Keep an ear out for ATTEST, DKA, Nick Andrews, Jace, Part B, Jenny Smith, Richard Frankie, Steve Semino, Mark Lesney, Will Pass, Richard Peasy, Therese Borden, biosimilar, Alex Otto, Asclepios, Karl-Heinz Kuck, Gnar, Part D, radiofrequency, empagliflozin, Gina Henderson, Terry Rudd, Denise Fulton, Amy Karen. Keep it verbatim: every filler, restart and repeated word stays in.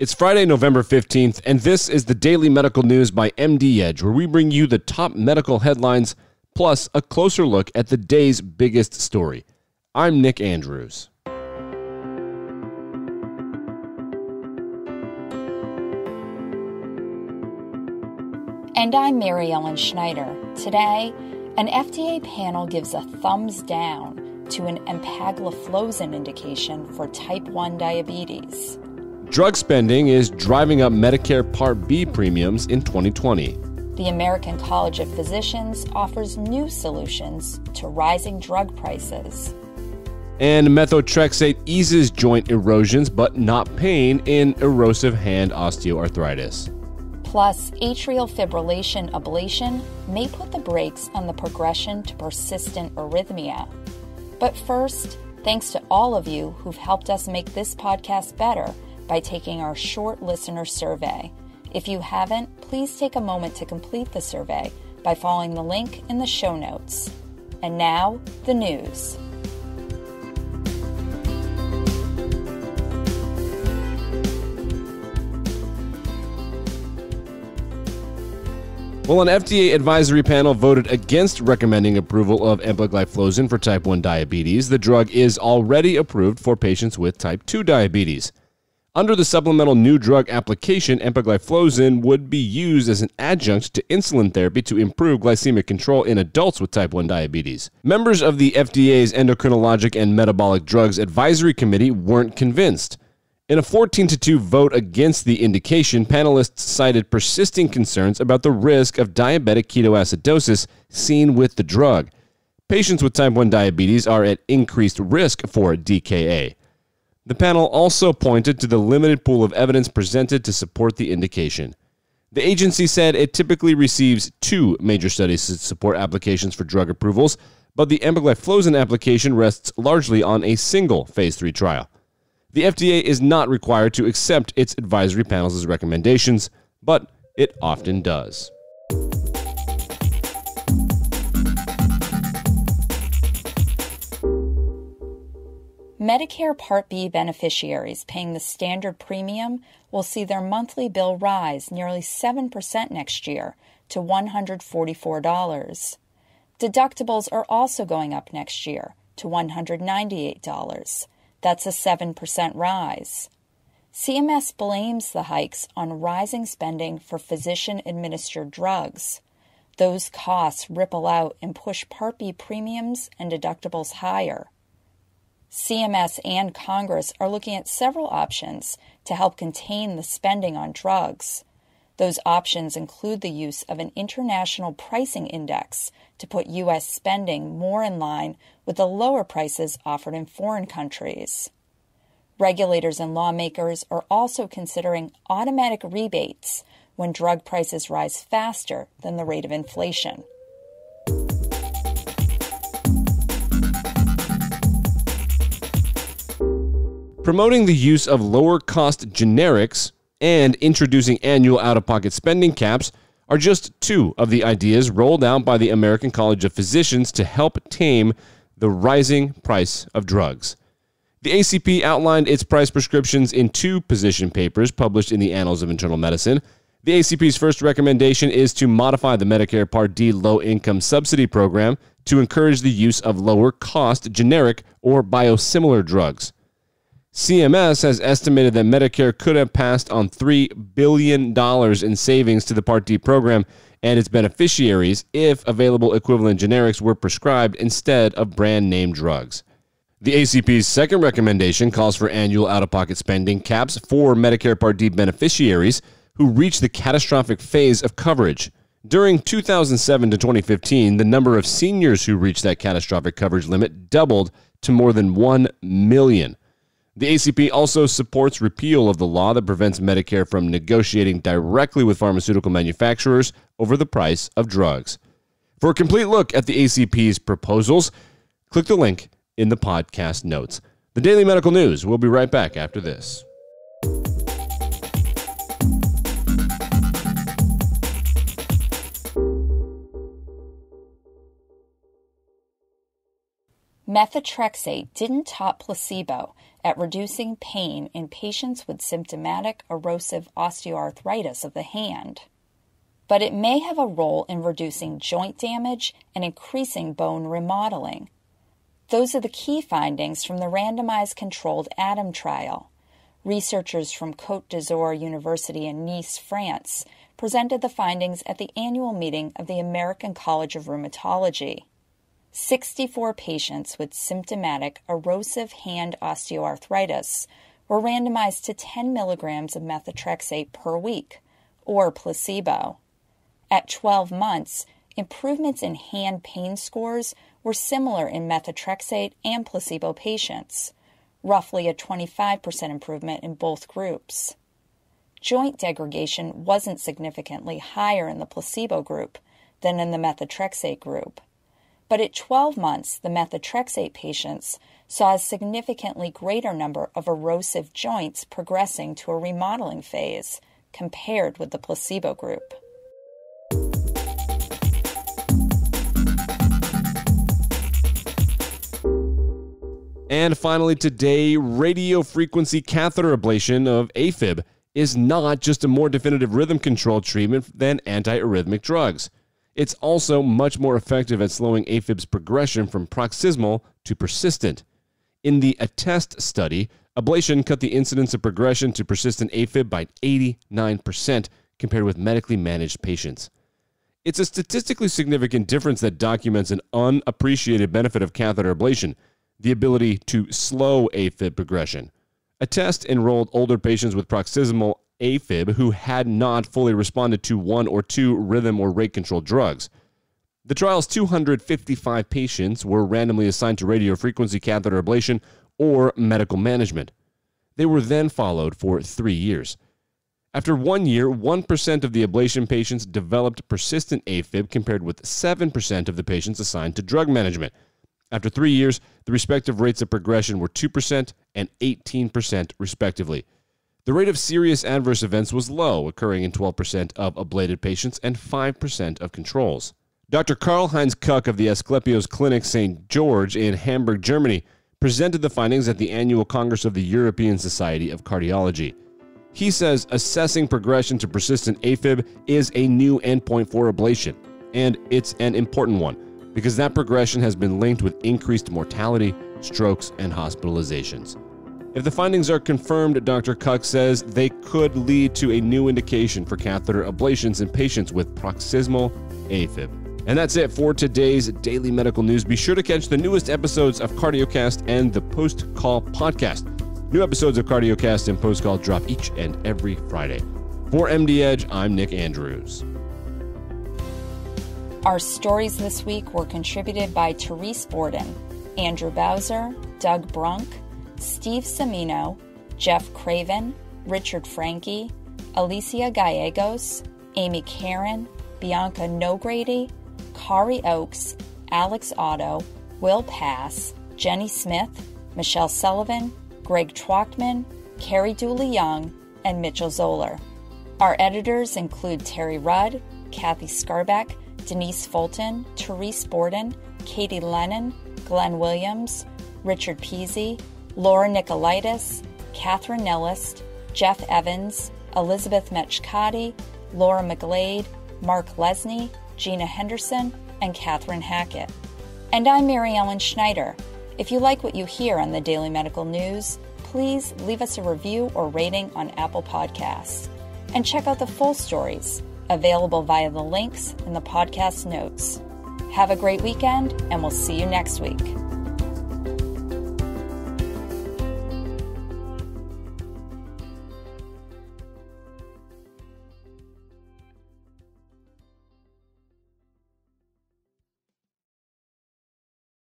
It's Friday, November fifteenth, and this is the Daily Medical News by M D Edge, where we bring you the top medical headlines, plus a closer look at the day's biggest story. I'm Nick Andrews. And I'm Mary Ellen Schneider. Today, an F D A panel gives a thumbs down to an empagliflozin indication for type one diabetes. Drug spending is driving up Medicare Part B premiums in twenty twenty. The American College of Physicians offers new solutions to rising drug prices. And methotrexate eases joint erosions but not pain in erosive hand osteoarthritis. Plus, atrial fibrillation ablation may put the brakes on the progression to persistent arrhythmia. But first, thanks to all of you who've helped us make this podcast better by taking our short listener survey. If you haven't, please take a moment to complete the survey by following the link in the show notes. And now, the news. Well, an F D A advisory panel voted against recommending approval of empagliflozin for type one diabetes. The drug is already approved for patients with type two diabetes. Under the supplemental new drug application, empagliflozin would be used as an adjunct to insulin therapy to improve glycemic control in adults with type one diabetes. Members of the F D A's Endocrinologic and Metabolic Drugs Advisory Committee weren't convinced. In a fourteen to two vote against the indication, panelists cited persisting concerns about the risk of diabetic ketoacidosis seen with the drug. Patients with type one diabetes are at increased risk for D K A. The panel also pointed to the limited pool of evidence presented to support the indication. The agency said it typically receives two major studies to support applications for drug approvals, but the empagliflozin application rests largely on a single phase three trial. The F D A is not required to accept its advisory panel's recommendations, but it often does. Medicare Part B beneficiaries paying the standard premium will see their monthly bill rise nearly seven percent next year to one hundred forty-four dollars. Deductibles are also going up next year to one hundred ninety-eight dollars. That's a seven percent rise. C M S blames the hikes on rising spending for physician-administered drugs. Those costs ripple out and push Part B premiums and deductibles higher. C M S and Congress are looking at several options to help contain the spending on drugs. Those options include the use of an international pricing index to put U S spending more in line with the lower prices offered in foreign countries. Regulators and lawmakers are also considering automatic rebates when drug prices rise faster than the rate of inflation. Promoting the use of lower-cost generics and introducing annual out-of-pocket spending caps are just two of the ideas rolled out by the American College of Physicians to help tame the rising price of drugs. The A C P outlined its price prescriptions in two position papers published in the Annals of Internal Medicine. The A C P's first recommendation is to modify the Medicare Part D low-income subsidy program to encourage the use of lower-cost generic or biosimilar drugs. C M S has estimated that Medicare could have passed on three billion dollars in savings to the Part D program and its beneficiaries if available equivalent generics were prescribed instead of brand-name drugs. The A C P's second recommendation calls for annual out-of-pocket spending caps for Medicare Part D beneficiaries who reach the catastrophic phase of coverage. During two thousand seven to twenty fifteen, the number of seniors who reached that catastrophic coverage limit doubled to more than one million. The A C P also supports repeal of the law that prevents Medicare from negotiating directly with pharmaceutical manufacturers over the price of drugs. For a complete look at the A C P's proposals, click the link in the podcast notes. The Daily Medical News will be right back after this. methotrexate didn't top placebo at reducing pain in patients with symptomatic erosive osteoarthritis of the hand, but it may have a role in reducing joint damage and increasing bone remodeling. Those are the key findings from the randomized controlled ADAM trial. Researchers from Côte d'Azur University in Nice, France, presented the findings at the annual meeting of the American College of Rheumatology. sixty-four patients with symptomatic erosive hand osteoarthritis were randomized to ten milligrams of methotrexate per week, or placebo. At twelve months, improvements in hand pain scores were similar in methotrexate and placebo patients, roughly a twenty-five percent improvement in both groups. Joint degradation wasn't significantly higher in the placebo group than in the methotrexate group, but at twelve months, the methotrexate patients saw a significantly greater number of erosive joints progressing to a remodeling phase compared with the placebo group. And finally today, radiofrequency catheter ablation of AFib is not just a more definitive rhythm control treatment than antiarrhythmic drugs. It's also much more effective at slowing AFib's progression from proximal to persistent. In the ATTEST study, ablation cut the incidence of progression to persistent AFib by eighty-nine percent compared with medically managed patients. It's a statistically significant difference that documents an unappreciated benefit of catheter ablation, the ability to slow AFib progression. ATTEST enrolled older patients with proximal AFib who had not fully responded to one or two rhythm or rate control drugs. The trial's two hundred fifty-five patients were randomly assigned to radiofrequency catheter ablation or medical management. They were then followed for three years. After one year, one percent of the ablation patients developed persistent AFib compared with seven percent of the patients assigned to drug management. After three years, the respective rates of progression were two percent and eighteen percent respectively. The rate of serious adverse events was low, occurring in twelve percent of ablated patients and five percent of controls. Doctor Karl-Heinz Kuck of the Asclepios Clinic Saint George in Hamburg, Germany, presented the findings at the annual Congress of the European Society of Cardiology. He says assessing progression to persistent AFib is a new endpoint for ablation, and it's an important one because that progression has been linked with increased mortality, strokes, and hospitalizations. If the findings are confirmed, Doctor Kuck says they could lead to a new indication for catheter ablations in patients with proximal AFib. And that's it for today's Daily Medical News. Be sure to catch the newest episodes of Cardiocast and the Post Call podcast. New episodes of Cardiocast and Post Call drop each and every Friday. For M D Edge, I'm Nick Andrews. Our stories this week were contributed by Therese Borden, Andrew Bowser, Doug Brunk, Steve Semino, Jeff Craven, Richard Frankie, Alicia Gallegos, Amy Karen, Bianca Nogrady, Carrie Oaks, Alex Otto, Will Pass, Jenny Smith, Michelle Sullivan, Greg Trochtman, Carrie Dooley-Young, and Mitchell Zoller. Our editors include Terry Rudd, Kathy Scarbeck, Denise Fulton, Therese Borden, Katie Lennon, Glenn Williams, Richard Peasy, Laura Nicolaitis, Catherine Nellist, Jeff Evans, Elizabeth Metchkati, Laura McGlade, Mark Lesney, Gina Henderson, and Catherine Hackett. And I'm Mary Ellen Schneider. If you like what you hear on the Daily Medical News, please leave us a review or rating on Apple Podcasts. And check out the full stories, available via the links in the podcast notes. Have a great weekend, and we'll see you next week.